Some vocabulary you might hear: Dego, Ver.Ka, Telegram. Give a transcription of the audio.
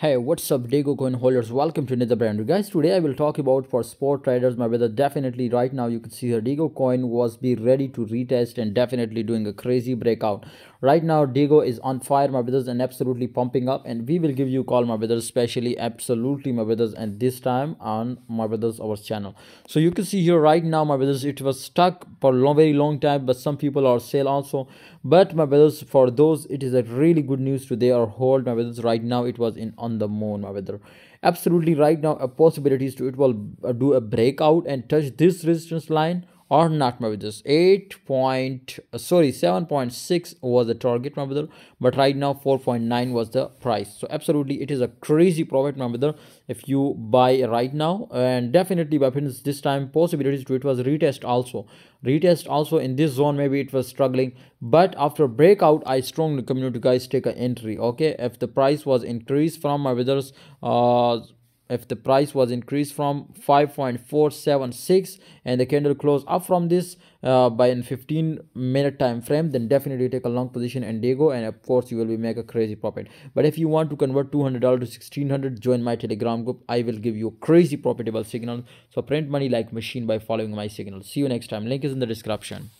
Hey, what's up Dego coin holders, welcome to another brand new guys. Today I will talk about for sport traders, my brother. Definitely right now you can see her Dego coin was be ready to retest and definitely doing a crazy breakout. Right now Dego is on fire, my brothers, and absolutely pumping up, and we will give you call, my brothers, especially absolutely, my brothers, and this time on, my brothers, our channel. So you can see here right now, my brothers, it was stuck for very long time, but some people are sale also, but my brothers, for those it is a really good news today or hold, my brothers. Right now it was in on the moon, my brother. Absolutely right now a possibility is to it will do a breakout and touch this resistance line or not, my brothers. 7.6 was the target, my brother, but right now 4.9 was the price. So absolutely it is a crazy profit, my brother, if you buy right now. And definitely by friends, this time possibilities to it was retest also in this zone. Maybe it was struggling, but after breakout I strongly recommend you guys take an entry. Okay, if the price was increased from, my brothers, if the price was increased from 5.476 and the candle closed up from this by in 15-minute time frame, then definitely take a long position and Dego, and of course you will be make a crazy profit. But if you want to convert $200 to 1600, join my Telegram group. I will give you crazy profitable signals. So print money like machine by following my signals. See you next time. Link is in the description.